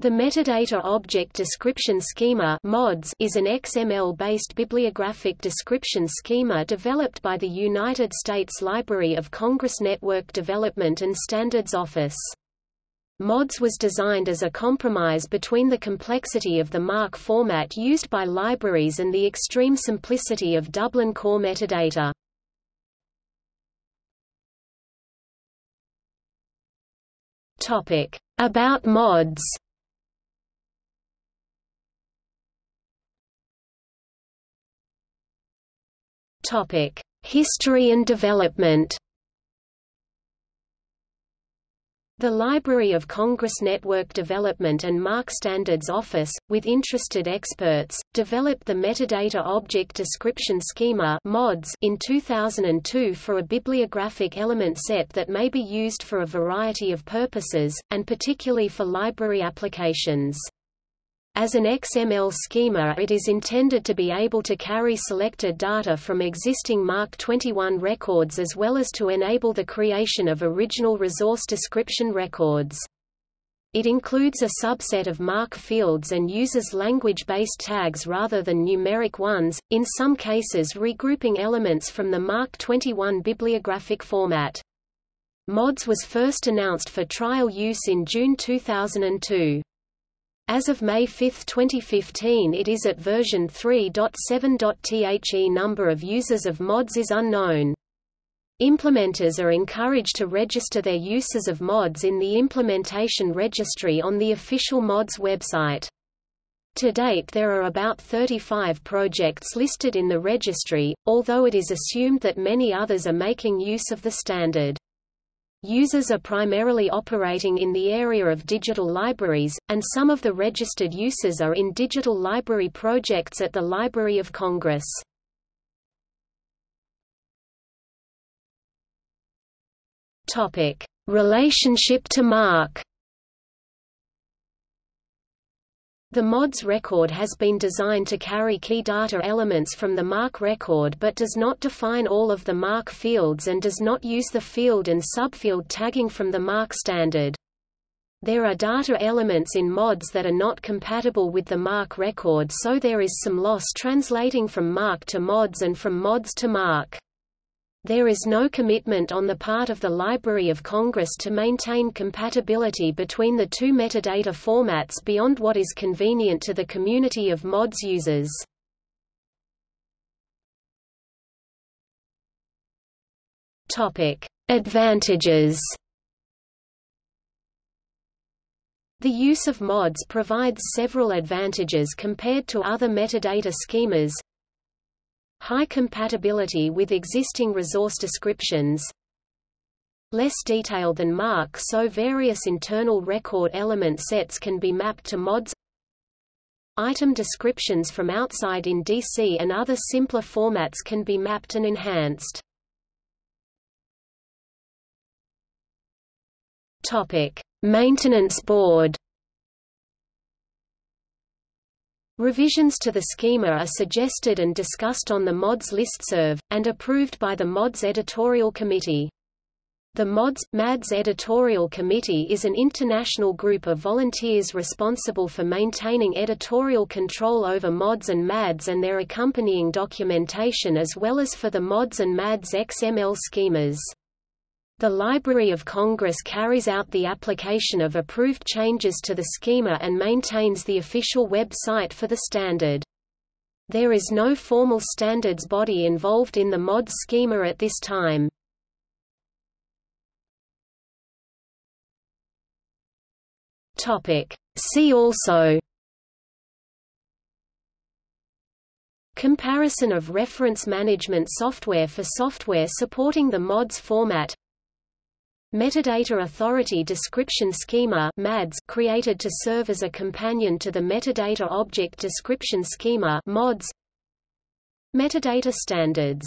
The Metadata Object Description Schema (MODS) is an XML-based bibliographic description schema developed by the United States Library of Congress Network Development and Standards Office. MODS was designed as a compromise between the complexity of the MARC format used by libraries and the extreme simplicity of Dublin Core metadata. About MODS. History and development. The Library of Congress Network Development and MARC Standards Office, with interested experts, developed the Metadata Object Description Schema (MODS) in 2002 for a bibliographic element set that may be used for a variety of purposes, and particularly for library applications. As an XML schema, it is intended to be able to carry selected data from existing MARC-21 records as well as to enable the creation of original resource description records. It includes a subset of MARC fields and uses language-based tags rather than numeric ones, in some cases regrouping elements from the MARC-21 bibliographic format. MODS was first announced for trial use in June 2002. As of May 5, 2015, it is at version 3.7.The number of users of MODS is unknown. Implementers are encouraged to register their uses of MODS in the implementation registry on the official MODS website. To date, there are about 35 projects listed in the registry, although it is assumed that many others are making use of the standard. Users are primarily operating in the area of digital libraries, and some of the registered users are in digital library projects at the Library of Congress. Relationship to MARC. The MODS record has been designed to carry key data elements from the MARC record but does not define all of the MARC fields and does not use the field and subfield tagging from the MARC standard. There are data elements in MODS that are not compatible with the MARC record, so there is some loss translating from MARC to MODS and from MODS to MARC. There is no commitment on the part of the Library of Congress to maintain compatibility between the two metadata formats beyond what is convenient to the community of MODS users. Advantages. The use of MODS provides several advantages compared to other metadata schemas. High compatibility with existing resource descriptions. Less detail than MARC, so various internal record element sets can be mapped to MODS. Item descriptions from outside in DC and other simpler formats can be mapped and enhanced. Maintenance board. Revisions to the schema are suggested and discussed on the MODS listserv, and approved by the MODS Editorial Committee. The MODS-MADS Editorial Committee is an international group of volunteers responsible for maintaining editorial control over MODS and MADS and their accompanying documentation, as well as for the MODS and MADS XML schemas. The Library of Congress carries out the application of approved changes to the schema and maintains the official website for the standard. There is no formal standards body involved in the MODS schema at this time. See also: Comparison of reference management software for software supporting the MODS format. Metadata Authority Description Schema (MADS), created to serve as a companion to the Metadata Object Description Schema (MODS). Metadata standards.